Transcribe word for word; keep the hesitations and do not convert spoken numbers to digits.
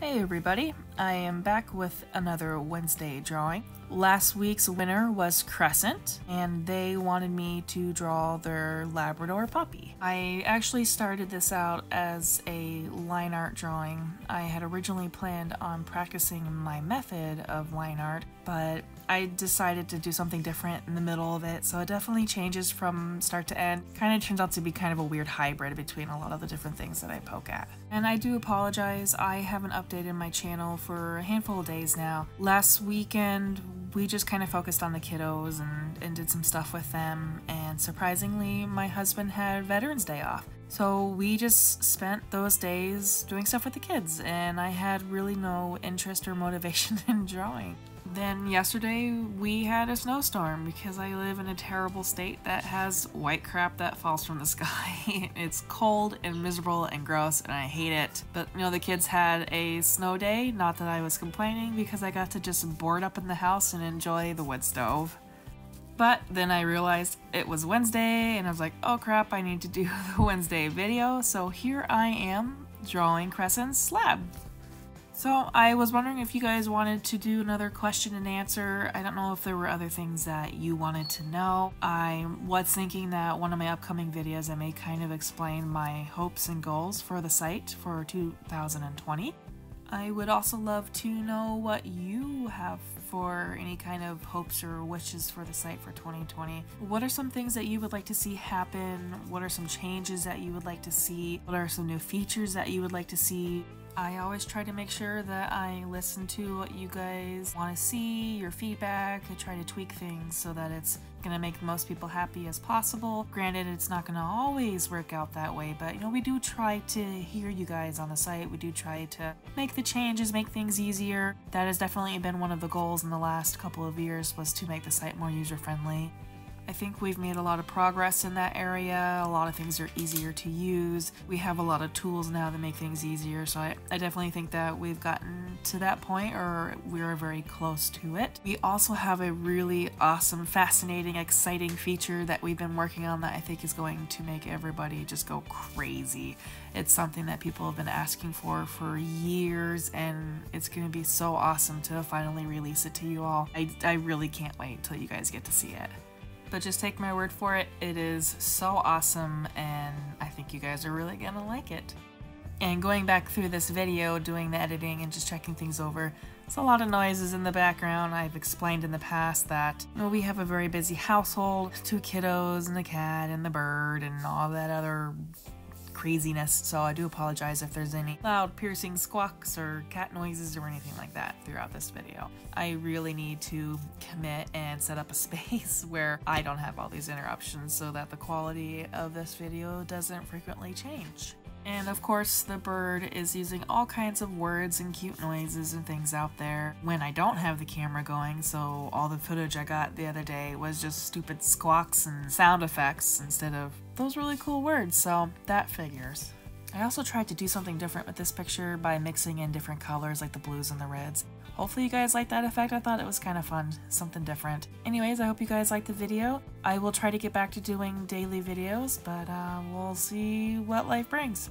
Hey everybody, I am back with another Wednesday drawing. Last week's winner was Crescent, and they wanted me to draw their Labrador puppy. I actually started this out as a line art drawing. I had originally planned on practicing my method of line art, but I decided to do something different in the middle of it, so it definitely changes from start to end. Kind of turns out to be kind of a weird hybrid between a lot of the different things that I poke at. And I do apologize, I haven't updated my channel for a handful of days now. Last weekend, we just kind of focused on the kiddos and, and did some stuff with them, and surprisingly, my husband had Veterans Day off. So we just spent those days doing stuff with the kids, and I had really no interest or motivation in drawing. Then yesterday we had a snowstorm because I live in a terrible state that has white crap that falls from the sky. It's cold and miserable and gross and I hate it. But you know, the kids had a snow day, not that I was complaining, because I got to just board up in the house and enjoy the wood stove. But then I realized it was Wednesday and I was like, oh crap, I need to do the Wednesday video. So here I am drawing Crescent's slab. So I was wondering if you guys wanted to do another question and answer. I don't know if there were other things that you wanted to know. I was thinking that one of my upcoming videos I may kind of explain my hopes and goals for the site for two thousand twenty. I would also love to know what you have for any kind of hopes or wishes for the site for twenty twenty. What are some things that you would like to see happen? What are some changes that you would like to see? What are some new features that you would like to see? I always try to make sure that I listen to what you guys want to see, your feedback. I try to tweak things so that it's going to make the most people happy as possible. Granted, it's not going to always work out that way, but you know, we do try to hear you guys on the site. We do try to make the changes, make things easier. That has definitely been one of the goals in the last couple of years, was to make the site more user-friendly. I think we've made a lot of progress in that area. A lot of things are easier to use. We have a lot of tools now that make things easier, so I, I definitely think that we've gotten to that point, or we're very close to it. We also have a really awesome, fascinating, exciting feature that we've been working on that I think is going to make everybody just go crazy. It's something that people have been asking for for years, and it's gonna be so awesome to finally release it to you all. I, I really can't wait until you guys get to see it. But just take my word for it, it is so awesome and I think you guys are really gonna like it. And going back through this video, doing the editing and just checking things over, it's a lot of noises in the background. I've explained in the past that you know, we have a very busy household, two kiddos and the cat and the bird and all that other craziness, so I do apologize if there's any loud piercing squawks or cat noises or anything like that throughout this video. I really need to commit and set up a space where I don't have all these interruptions so that the quality of this video doesn't frequently change. And of course the bird is using all kinds of words and cute noises and things out there when I don't have the camera going, so all the footage I got the other day was just stupid squawks and sound effects instead of those really cool words, so that figures. I also tried to do something different with this picture by mixing in different colors like the blues and the reds. Hopefully you guys like that effect. I thought it was kind of fun, something different. Anyways, I hope you guys liked the video. I will try to get back to doing daily videos, but uh, we'll see what life brings.